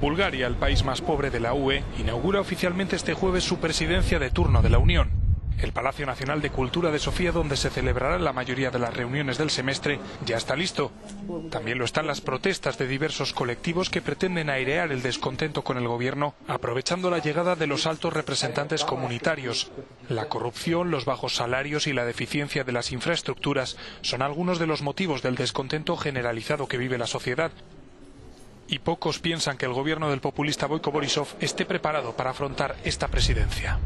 Bulgaria, el país más pobre de la UE, inaugura oficialmente este jueves su presidencia de turno de la Unión. El Palacio Nacional de Cultura de Sofía, donde se celebrarán la mayoría de las reuniones del semestre, ya está listo. También lo están las protestas de diversos colectivos que pretenden airear el descontento con el gobierno, aprovechando la llegada de los altos representantes comunitarios. La corrupción, los bajos salarios y la deficiencia de las infraestructuras son algunos de los motivos del descontento generalizado que vive la sociedad. Y pocos piensan que el gobierno del populista Boyko Borisov esté preparado para afrontar esta presidencia.